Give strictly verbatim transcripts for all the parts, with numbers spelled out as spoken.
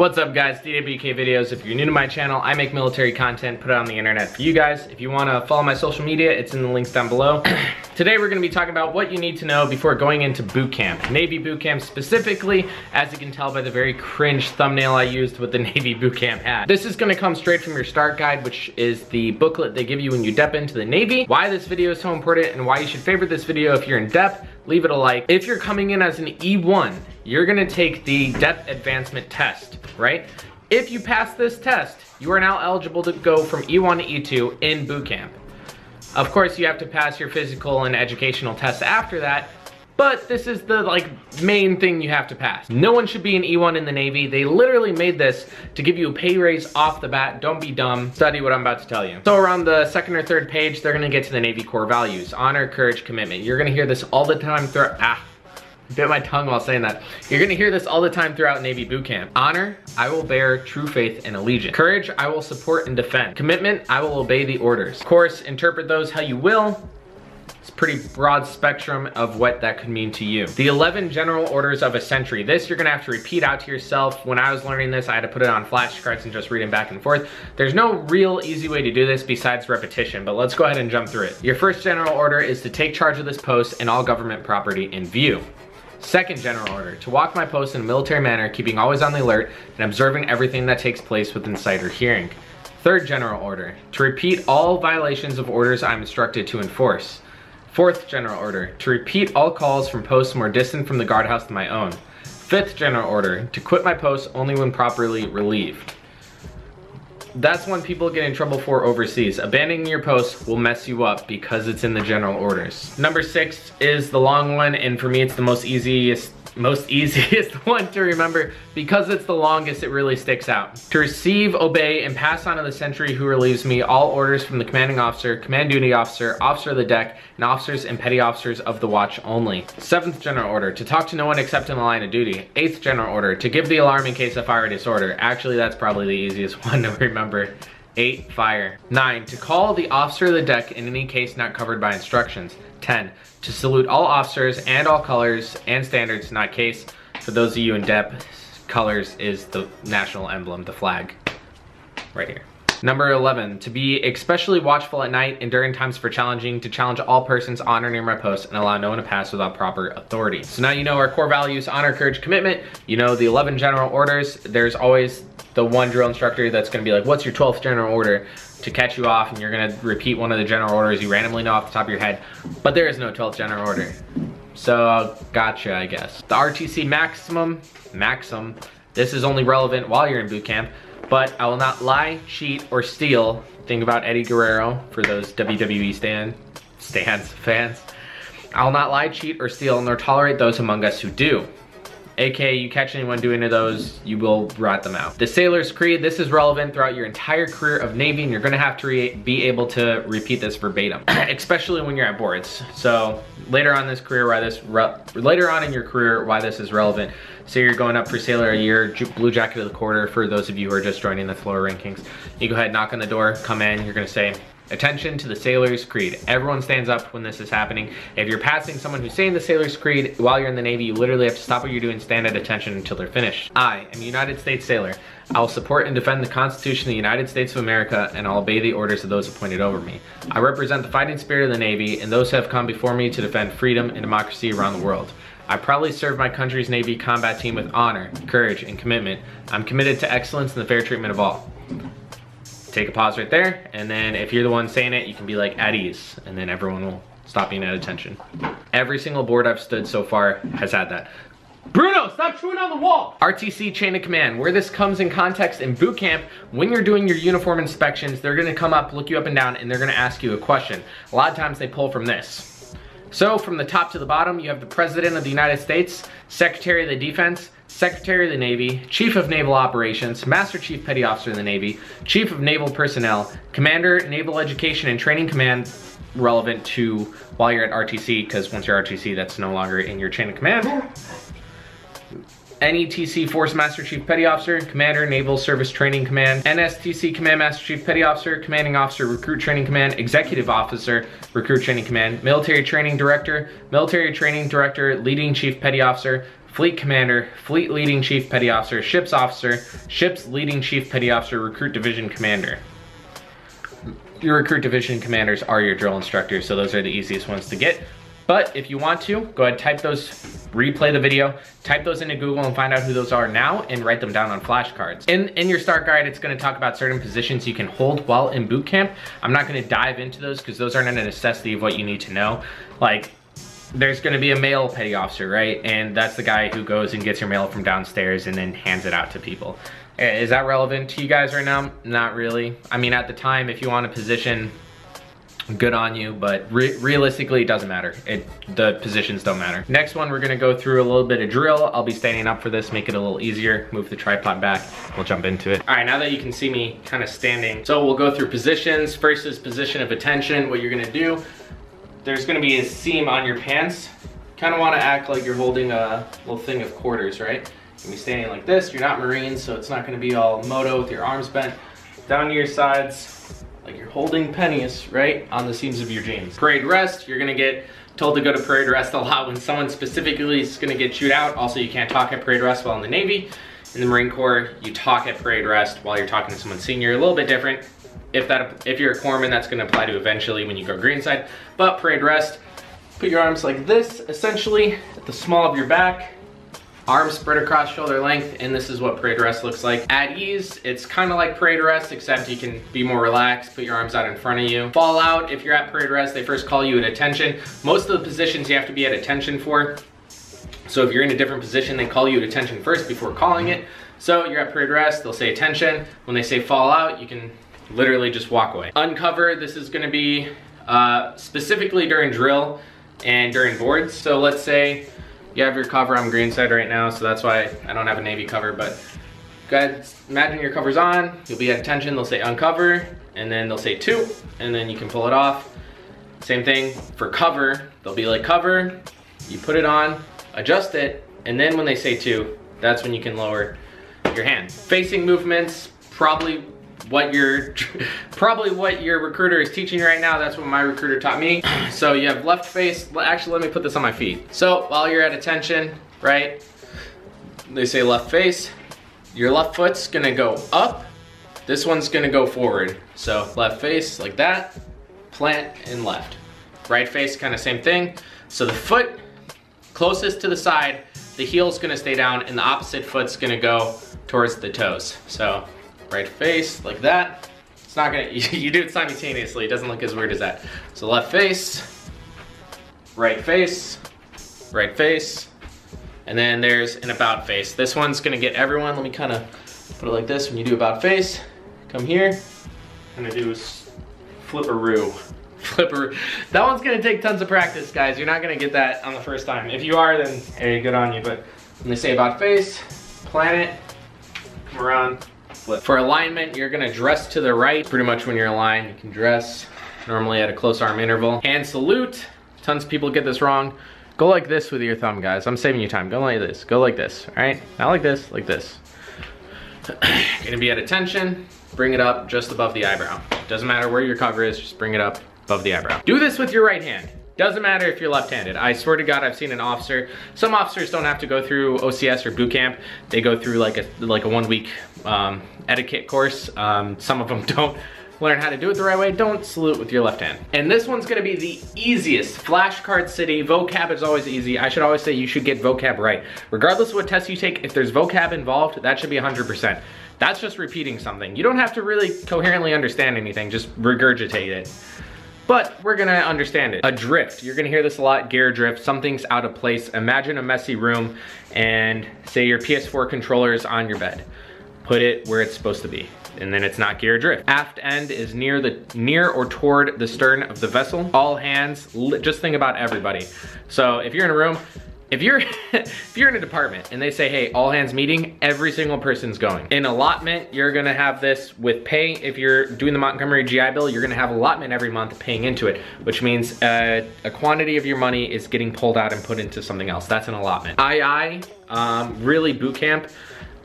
What's up guys, D W K videos. If you're new to my channel, I make military content, put it on the internet for you guys. If you wanna follow my social media, it's in the links down below. Today we're gonna be talking about what you need to know before going into boot camp. Navy boot camp specifically, as you can tell by the very cringe thumbnail I used with the Navy boot camp hat. This is gonna come straight from your start guide, which is the booklet they give you when you dep into the Navy. Why this video is so important and why you should favorite this video if you're in depth. Leave it a like. If you're coming in as an E one, you're gonna take the depth advancement test, right? If you pass this test, you are now eligible to go from E one to E two in boot camp. Of course, you have to pass your physical and educational tests after that, but this is the like main thing you have to pass. No one should be an E one in the Navy. They literally made this to give you a pay raise off the bat. Don't be dumb, study what I'm about to tell you. So around the second or third page, they're gonna get to the Navy core values: honor, courage, commitment. You're gonna hear this all the time throughout, ah, bit my tongue while saying that. You're gonna hear this all the time throughout Navy boot camp. Honor, I will bear true faith and allegiance. Courage, I will support and defend. Commitment, I will obey the orders. Of course, interpret those how you will. It's a pretty broad spectrum of what that could mean to you. The eleven general orders of a sentry. This you're gonna have to repeat out to yourself. When I was learning this, I had to put it on flashcards and just read them back and forth. There's no real easy way to do this besides repetition, but let's go ahead and jump through it. Your first general order is to take charge of this post and all government property in view. Second general order, to walk my post in a military manner, keeping always on the alert and observing everything that takes place within sight or hearing. Third general order, to repeat all violations of orders I'm instructed to enforce. Fourth general order, to repeat all calls from posts more distant from the guardhouse than my own. Fifth general order, to quit my post only when properly relieved. That's one people get in trouble for overseas. Abandoning your post will mess you up because it's in the general orders. Number six is the long one, and for me it's the most easiest most easiest one to remember because it's the longest. It really sticks out. To receive, obey, and pass on to the sentry who relieves me all orders from the commanding officer, command duty officer, officer of the deck, and officers and petty officers of the watch only. Seventh general order, to talk to no one except in the line of duty. Eighth general order, to give the alarm in case of fire or disorder. Actually, that's probably the easiest one to remember. Eight, fire. Nine, to call the officer of the deck in any case not covered by instructions. ten, to salute all officers and all colors and standards, not case. For those of you in dep, colors is the national emblem, the flag, right here. Number eleven, to be especially watchful at night and during times for challenging, to challenge all persons on or near my post and allow no one to pass without proper authority. So now you know our core values: honor, courage, commitment. You know the eleven general orders. There's always the one drill instructor that's gonna be like, what's your twelfth general order? To catch you off, and you're gonna repeat one of the general orders you randomly know off the top of your head, but there is no twelfth general order. So, gotcha, I guess. The R T C maximum, maxim, this is only relevant while you're in boot camp, but I will not lie, cheat, or steal. Think about Eddie Guerrero for those W W E stand, stands, fans. I will not lie, cheat, or steal, nor tolerate those among us who do. A K A you catch anyone doing any of those, you will rot them out. The Sailor's Creed, this is relevant throughout your entire career of Navy, and you're gonna have to be able to repeat this verbatim, especially when you're at boards. So later on this career, why this re later on in your career, why this is relevant. So you're going up for Sailor a year, Blue Jacket of the quarter, for those of you who are just joining the floor rankings. You go ahead, knock on the door, come in, you're gonna say, attention to the Sailor's Creed. Everyone stands up when this is happening. If you're passing someone who's saying the Sailor's Creed while you're in the Navy, you literally have to stop what you're doing, stand at attention until they're finished. I am a United States sailor. I will support and defend the Constitution of the United States of America, and I'll obey the orders of those appointed over me. I represent the fighting spirit of the Navy and those who have come before me to defend freedom and democracy around the world. I proudly serve my country's Navy combat team with honor, courage, and commitment. I'm committed to excellence and the fair treatment of all. Take a pause right there, and then if you're the one saying it, you can be like, at ease, and then everyone will stop being at attention. Every single board I've stood so far has had that. Bruno, stop chewing on the wall! R T C chain of command, where this comes in context in boot camp, when you're doing your uniform inspections, they're gonna come up, look you up and down, and they're gonna ask you a question. A lot of times they pull from this. So from the top to the bottom, you have the President of the United States, Secretary of the Defense, Secretary of the Navy, Chief of Naval Operations, Master Chief Petty Officer of the Navy, Chief of Naval Personnel, Commander, Naval Education and Training Command, relevant to while you're at R T C, because once you're R T C, that's no longer in your chain of command. N E T C Force Master Chief Petty Officer, Commander, Naval Service Training Command, N S T C Command Master Chief Petty Officer, Commanding Officer, Recruit Training Command, Executive Officer, Recruit Training Command, Military Training Director, Military Training Director, Leading Chief Petty Officer, Fleet Commander, Fleet Leading Chief Petty Officer, Ship's Officer, Ship's Leading Chief Petty Officer, Recruit Division Commander. Your Recruit Division Commanders are your drill instructors, so those are the easiest ones to get. But if you want to, go ahead, type those, replay the video, type those into Google and find out who those are now and write them down on flashcards. In, in your start guide, it's gonna talk about certain positions you can hold while in boot camp. I'm not gonna dive into those because those aren't a necessity of what you need to know. Like, there's gonna be a mail petty officer, right? And that's the guy who goes and gets your mail from downstairs and then hands it out to people. Is that relevant to you guys right now? Not really. I mean, at the time, if you want a position, good on you, but re realistically, it doesn't matter. It, the positions don't matter. Next one, we're gonna go through a little bit of drill. I'll be standing up for this, make it a little easier. Move the tripod back, we'll jump into it. All right, now that you can see me kind of standing. So we'll go through positions. First is position of attention. What you're gonna do, there's gonna be a seam on your pants. Kind of wanna act like you're holding a little thing of quarters, right? You'll be standing like this. You're not Marines, so it's not gonna be all moto with your arms bent. Down to your sides, like you're holding pennies, right, on the seams of your jeans. Parade rest, you're gonna get told to go to parade rest a lot when someone specifically is gonna get chewed out. Also, you can't talk at parade rest while in the Navy. In the Marine Corps, you talk at parade rest while you're talking to someone senior, a little bit different. If that, if you're a corpsman, that's gonna apply to eventually when you go greenside. But parade rest, put your arms like this, essentially, at the small of your back. Arms spread across shoulder length, and this is what parade rest looks like. At ease, it's kind of like parade rest, except you can be more relaxed, put your arms out in front of you. Fall out, if you're at parade rest, they first call you at attention. Most of the positions you have to be at attention for. So if you're in a different position, they call you at attention first before calling it. So you're at parade rest, they'll say attention. When they say fall out, you can literally just walk away. Uncover, this is gonna be uh, specifically during drill and during boards. So let's say, you have your cover, I'm greenside right now, so that's why I don't have a Navy cover, but go ahead, imagine your cover's on, you'll be at attention, they'll say uncover, and then they'll say two, and then you can pull it off. Same thing for cover, they'll be like cover, you put it on, adjust it, and then when they say two, that's when you can lower your hand. Facing movements, probably what your probably what your recruiter is teaching you right now. That's what my recruiter taught me. So you have left face, actually let me put this on my feet. So while you're at attention, right, they say left face, your left foot's gonna go up, this one's gonna go forward. So left face like that, plant and left. Right face, kind of same thing. So the foot closest to the side, the heel's gonna stay down and the opposite foot's gonna go towards the toes. So right face, like that. It's not gonna, you, you do it simultaneously, it doesn't look as weird as that. So left face, right face, right face, and then there's an about face. This one's gonna get everyone, let me kinda put it like this. When you do about face, come here, I'm gonna do flip-a-roo. Flip-a-roo. That one's gonna take tons of practice, guys. You're not gonna get that on the first time. If you are, then hey, good on you. But when they say about face, plan it, come around. Flip. For alignment, you're gonna dress to the right. Pretty much when you're aligned, you can dress normally at a close arm interval. Hand salute, tons of people get this wrong. Go like this with your thumb, guys. I'm saving you time, go like this, go like this, all right? Not like this, like this. Gonna be at attention, bring it up just above the eyebrow. Doesn't matter where your cover is, just bring it up above the eyebrow. Do this with your right hand. Doesn't matter if you're left-handed. I swear to God, I've seen an officer. Some officers don't have to go through O C S or boot camp. They go through like a like a one-week um, etiquette course. Um, some of them don't learn how to do it the right way. Don't salute with your left hand. And this one's gonna be the easiest. Flashcard city. Vocab is always easy. I should always say you should get vocab right. Regardless of what test you take, if there's vocab involved, that should be one hundred percent. That's just repeating something. You don't have to really coherently understand anything. Just regurgitate it. But we're gonna understand it. Adrift, you're gonna hear this a lot, gear drift, something's out of place. Imagine a messy room and say your P S four controller is on your bed. Put it where it's supposed to be, and then it's not gear drift. Aft end is near the near or toward the stern of the vessel. All hands, just think about everybody. So if you're in a room, if you're, if you're in a department and they say, hey, all hands meeting, every single person's going. In allotment, you're gonna have this with pay. If you're doing the Montgomery G I Bill, you're gonna have allotment every month paying into it, which means uh, a quantity of your money is getting pulled out and put into something else. That's an allotment. I I, um, really boot camp.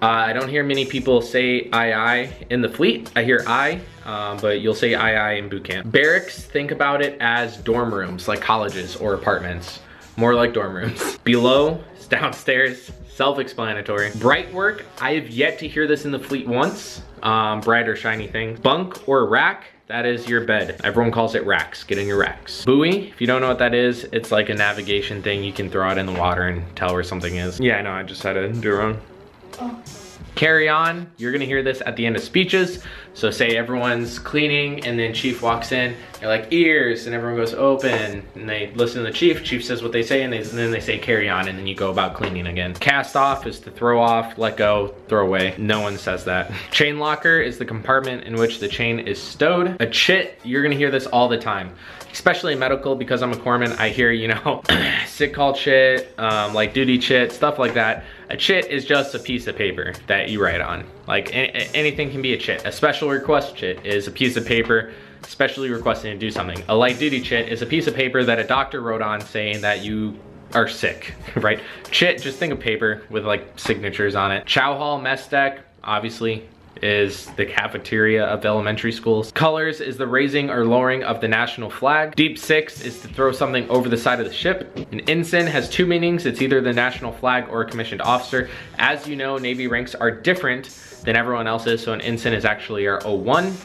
Uh, I don't hear many people say I I in the fleet. I hear I, um, but you'll say I I in boot camp. Barracks, think about it as dorm rooms, like colleges or apartments. More like dorm rooms. Below, It's downstairs, self-explanatory. Bright work, I have yet to hear this in the fleet once. Um, bright or shiny thing. Bunk or rack, that is your bed. Everyone calls it racks, get in your racks. Buoy, if you don't know what that is, it's like a navigation thing. You can throw it in the water and tell where something is. Yeah, I know, I just had to do it wrong. Oh. Carry on, you're gonna hear this at the end of speeches. So say everyone's cleaning and then chief walks in, you're like ears, and everyone goes open and they listen to the chief, chief says what they say and, they, and then they say carry on and then you go about cleaning again. Cast off is to throw off, let go, throw away. No one says that. Chain locker is the compartment in which the chain is stowed. A chit, you're gonna hear this all the time, especially in medical because I'm a corpsman, I hear, you know, sick call chit, um, like duty chit, stuff like that. A chit is just a piece of paper that you write on. Like anything can be a chit. A special request chit is a piece of paper specially requesting to do something. A light duty chit is a piece of paper that a doctor wrote on saying that you are sick, right? Chit, just think of paper with like signatures on it. Chow hall, mess deck, obviously is the cafeteria of elementary schools. Colors is the raising or lowering of the national flag. Deep six is to throw something over the side of the ship. An ensign has two meanings. It's either the national flag or a commissioned officer. As you know, Navy ranks are different than everyone else's, so an ensign is actually our O one.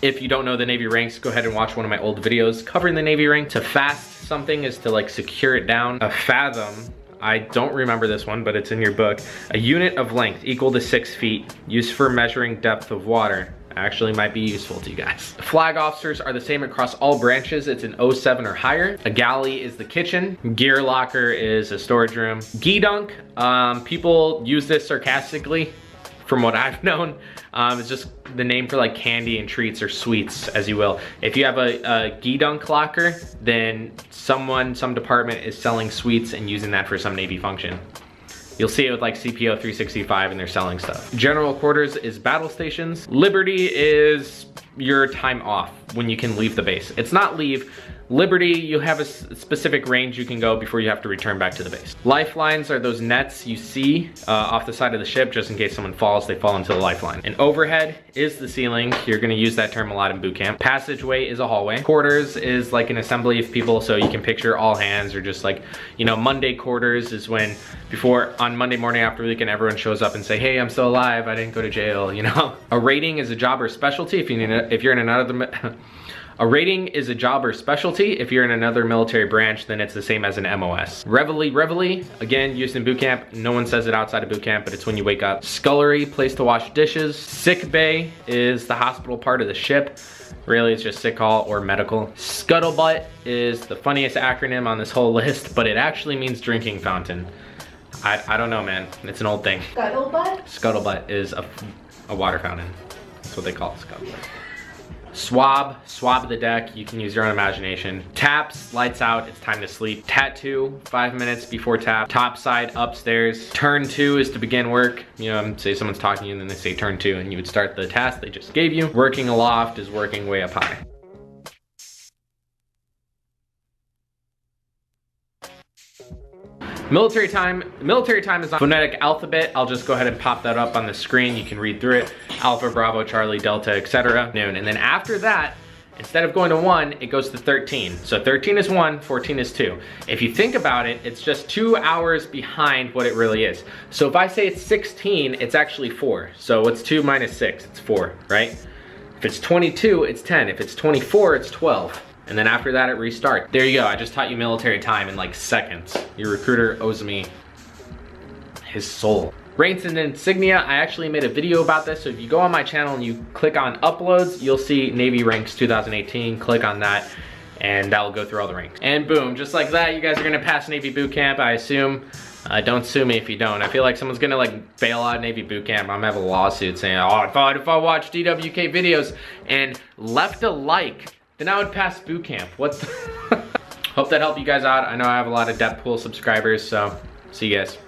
If you don't know the Navy ranks, go ahead and watch one of my old videos covering the Navy rank. To fast something is to like secure it down. A fathom, I don't remember this one, but it's in your book. A unit of length equal to six feet, used for measuring depth of water. Actually might be useful to you guys. Flag officers are the same across all branches. It's an O seven or higher. A galley is the kitchen. Gear locker is a storage room. Geedunk, um, people use this sarcastically from what I've known. Um, it's just the name for like candy and treats or sweets, as you will. If you have a, a Geedunk locker, then someone, some department is selling sweets and using that for some Navy function. You'll see it with like C P O three sixty-five and they're selling stuff. General quarters is battle stations. Liberty is your time off when you can leave the base. It's not leave. Liberty, you have a specific range you can go before you have to return back to the base. Lifelines are those nets you see uh, off the side of the ship, just in case someone falls, they fall into the lifeline. An overhead is the ceiling. You're gonna use that term a lot in boot camp. Passageway is a hallway. Quarters is like an assembly of people, so you can picture all hands or just like, you know, Monday quarters is when, before, on Monday morning after the weekend, everyone shows up and say, hey, I'm still alive, I didn't go to jail, you know? A rating is a job or specialty if, you need a, if you're in another, A rating is a job or specialty. If you're in another military branch, then it's the same as an M O S. Reveille, reveille, again, used in boot camp. No one says it outside of boot camp, but it's when you wake up. Scullery, place to wash dishes. Sick bay is the hospital part of the ship. Really, it's just sick hall or medical. Scuttlebutt is the funniest acronym on this whole list, but it actually means drinking fountain. I, I don't know, man. It's an old thing. Scuttlebutt? Scuttlebutt is a, a water fountain. That's what they call it, scuttlebutt. Swab, swab the deck. You can use your own imagination. Taps, lights out, it's time to sleep. Tattoo, five minutes before tap. Top side, upstairs. Turn two is to begin work. You know, say someone's talking to you and then they say turn two and you would start the task they just gave you. Working aloft is working way up high. Military time, military time is on phonetic alphabet. I'll just go ahead and pop that up on the screen. You can read through it. Alpha, Bravo, Charlie, Delta, et cetera. Noon. And then after that, instead of going to one, it goes to thirteen. So thirteen is one, fourteen is two. If you think about it, it's just two hours behind what it really is. So if I say it's sixteen, it's actually four. So what's two minus six? It's four, right? If it's twenty-two, it's ten. If it's twenty-four, it's twelve. And then after that, it restarts. There you go. I just taught you military time in like seconds. Your recruiter owes me his soul. Ranks and insignia. I actually made a video about this. So if you go on my channel and you click on uploads, you'll see Navy ranks two thousand eighteen. Click on that and that will go through all the ranks. And boom, just like that, you guys are gonna pass Navy boot camp, I assume. Uh, don't sue me if you don't. I feel like someone's gonna like bail out Navy boot camp. I'm gonna have a lawsuit saying, oh, if I, if I watch D W K videos and left a like, then I would pass boot camp. What the? Hope that helped you guys out. I know I have a lot of Deadpool subscribers, so see you guys.